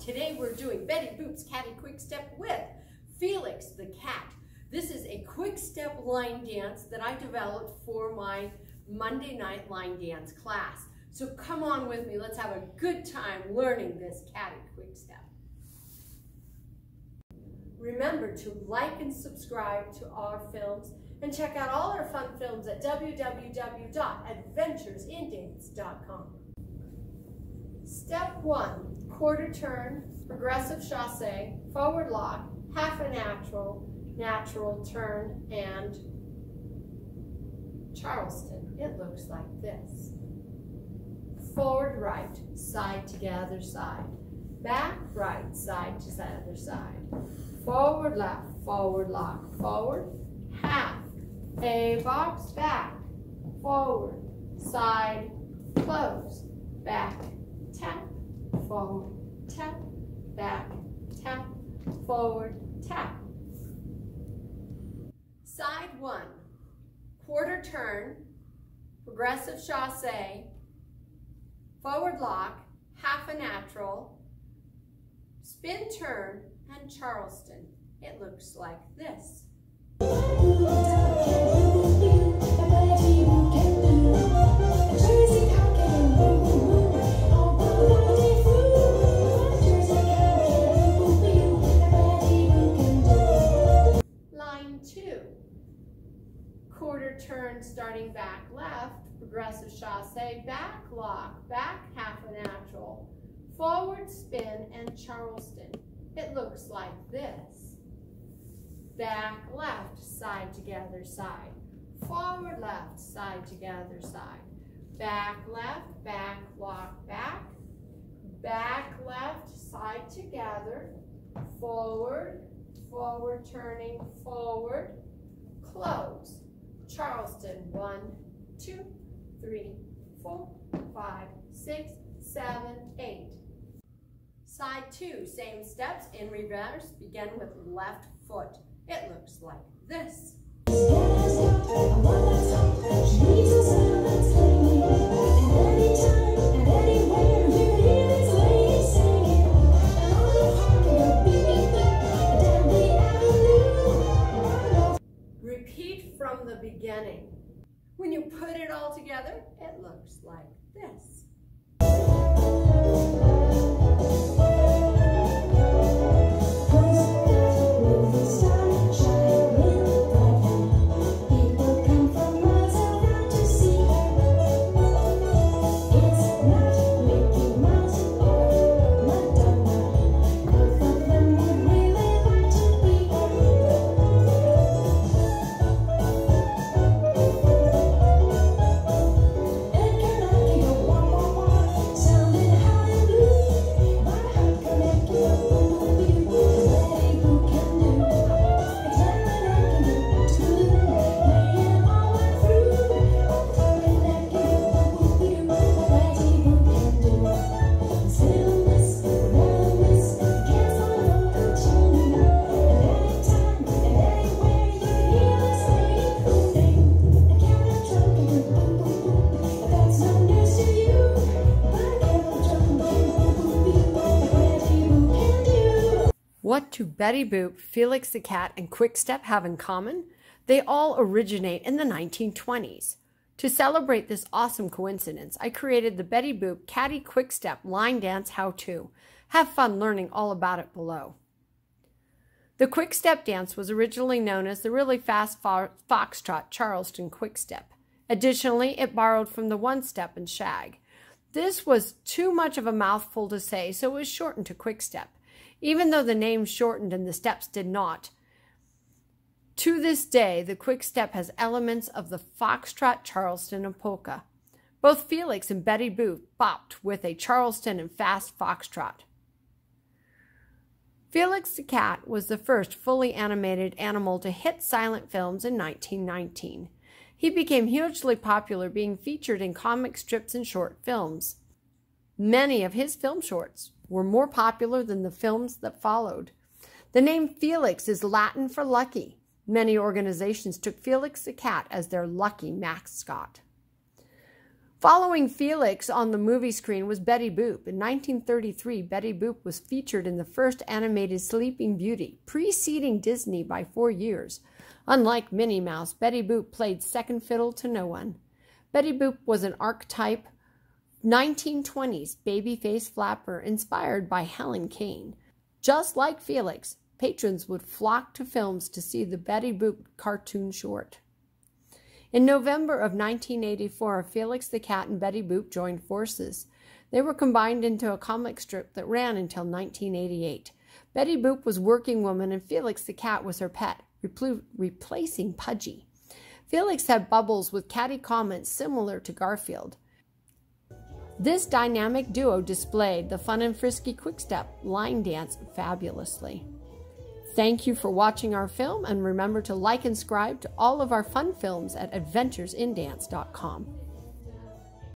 Today we're doing Betty Boop's Catty Quick Step with Felix the Cat. This is a quick step line dance that I developed for my Monday night line dance class. So come on with me, let's have a good time learning this Catty Quick Step. Remember to like and subscribe to our films and check out all our fun films at www.adventuresindance.com. Step 1, quarter turn, progressive chassé, forward lock, half a natural, natural turn, and Charleston. It looks like this. Forward right, side to the other side. Back right, side to the other side. Forward left, forward lock, forward, half, a box, back, forward, side, close, back, tap, forward, tap, back, tap, forward, tap. Side 1, quarter turn, progressive chassé, forward lock, half a natural, spin turn, and Charleston. It looks like this. Quarter turn, starting back left, progressive chassé, back lock, back half a natural, forward spin, and Charleston. It looks like this. Back left, side to the other side. Forward left, side to the other side. Back left, back lock, back. Back left, side together. Forward, forward turning, forward, close. Charleston, 1, 2, 3, 4, 5, 6, 7, 8. Side 2, same steps in reverse, begin with left foot. It looks like this. From the beginning. When you put it all together, it looks like this. What do Betty Boop, Felix the Cat, and Quickstep have in common? They all originate in the 1920s. To celebrate this awesome coincidence, I created the Betty Boop Catty Quickstep Line Dance How-To. Have fun learning all about it below. The Quickstep dance was originally known as the really fast foxtrot Charleston Quickstep. Additionally, it borrowed from the one-step and shag. This was too much of a mouthful to say, so it was shortened to Quickstep. Even though the name shortened and the steps did not. To this day, the quick step has elements of the foxtrot, Charleston, and polka. Both Felix and Betty Boop bopped with a Charleston and fast foxtrot. Felix the Cat was the first fully animated animal to hit silent films in 1919. He became hugely popular, being featured in comic strips and short films. Many of his film shorts were more popular than the films that followed. The name Felix is Latin for lucky. Many organizations took Felix the Cat as their lucky mascot. Following Felix on the movie screen was Betty Boop. In 1933, Betty Boop was featured in the first animated Sleeping Beauty, preceding Disney by 4 years. Unlike Minnie Mouse, Betty Boop played second fiddle to no one. Betty Boop was an archetype 1920s babyface flapper inspired by Helen Kane. Just like Felix, patrons would flock to films to see the Betty Boop cartoon short. In November of 1984, Felix the Cat and Betty Boop joined forces. They were combined into a comic strip that ran until 1988. Betty Boop was working woman and Felix the Cat was her pet, replacing Pudgy. Felix had bubbles with catty comments similar to Garfield. This dynamic duo displayed the fun and frisky Quickstep line dance fabulously. Thank you for watching our film, and remember to like and subscribe to all of our fun films at adventuresindance.com.